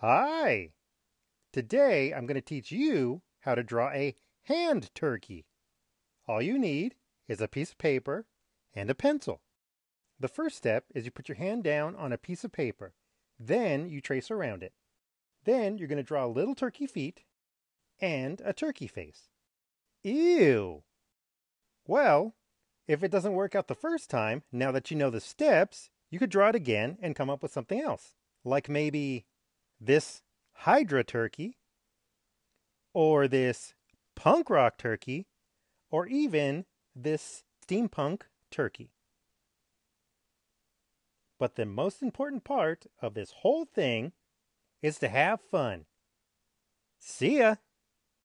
Hi! Today I'm going to teach you how to draw a hand turkey. All you need is a piece of paper and a pencil. The first step is you put your hand down on a piece of paper. Then you trace around it. Then you're going to draw little turkey feet and a turkey face. Ew! Well, if it doesn't work out the first time, now that you know the steps, you could draw it again and come up with something else. Like maybe this Hydra turkey, or this punk rock turkey, or even this steampunk turkey. But the most important part of this whole thing is to have fun. See ya!